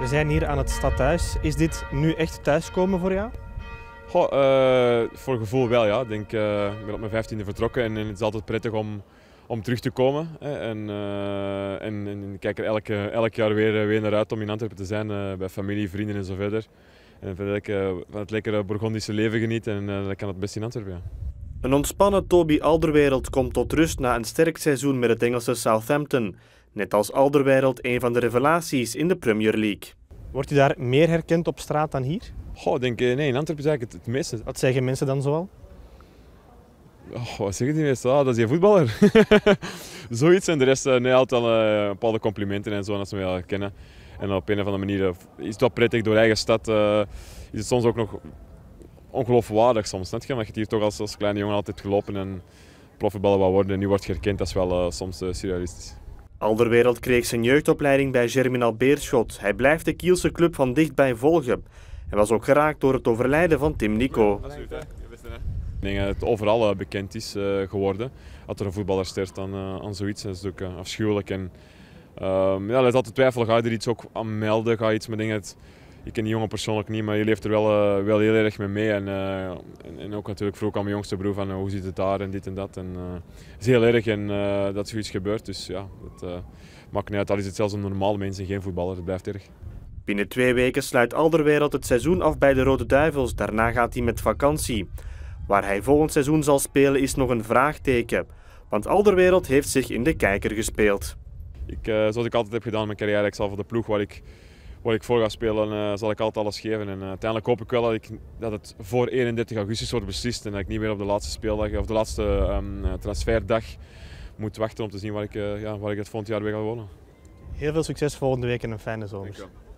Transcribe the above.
We zijn hier aan het stadhuis. Is dit nu echt thuiskomen voor jou? Goh, voor gevoel wel, ja. Ik denk, ik ben op mijn 15e vertrokken en het is altijd prettig om terug te komen. Hè. En ik kijk er elk jaar weer naar uit om in Antwerpen te zijn, bij familie, vrienden en zo verder. En verder van het lekkere Bourgondische leven genieten en dat kan het best in Antwerpen. Ja. Een ontspannen Toby Alderweireld komt tot rust na een sterk seizoen met het Engelse Southampton. Net als Alderweireld een van de revelaties in de Premier League. Wordt u daar meer herkend op straat dan hier? Goh, denk ik, nee, in Antwerpen is eigenlijk het meeste. Wat zeggen mensen dan zoal? Oh, wat zeggen die meestal? Ah, dat is je voetballer. Zoiets en de rest, nee, altijd al bepaalde complimenten en zo, als ze me wel kennen. En op een of andere manier is het wel prettig door eigen stad. Is het soms ook nog ongeloofwaardig soms, net, want je hebt hier toch als kleine jongen altijd gelopen en profvoetballer wat worden en nu wordt je herkend, dat is wel soms surrealistisch. Alderweireld kreeg zijn jeugdopleiding bij Germinal Beerschot. Hij blijft de Kielse club van dichtbij volgen. Hij was ook geraakt door het overlijden van Tim Nico. Absoluut, hè? Ik denk dat het overal bekend is geworden. Als er een voetballer sterft aan zoiets, dat is ook afschuwelijk. En, ja, dat is altijd twijfel. Ga je er iets ook aan melden? Ga je iets met dingen? Ik ken die jongen persoonlijk niet, maar je leeft er wel heel erg mee. En ook natuurlijk vroeg aan mijn jongste broer van hoe zit het daar en dit en dat. En, het is heel erg en dat zoiets gebeurt. Dus ja, dat maakt niet uit. Al is het zelfs een normaal mens en geen voetballer. Het blijft erg. Binnen 2 weken sluit Alderweireld het seizoen af bij de Rode Duivels. Daarna gaat hij met vakantie. Waar hij volgend seizoen zal spelen is nog een vraagteken. Want Alderweireld heeft zich in de kijker gespeeld. Zoals ik altijd heb gedaan in mijn carrière, ik zal voor de ploeg waar ik voor ga spelen, zal ik altijd alles geven. En, uiteindelijk hoop ik wel dat het voor 31 augustus wordt beslist en dat ik niet meer op de laatste speeldag of de laatste transferdag moet wachten om te zien waar ik het volgend jaar weer ga wonen. Heel veel succes volgende week en een fijne zomer.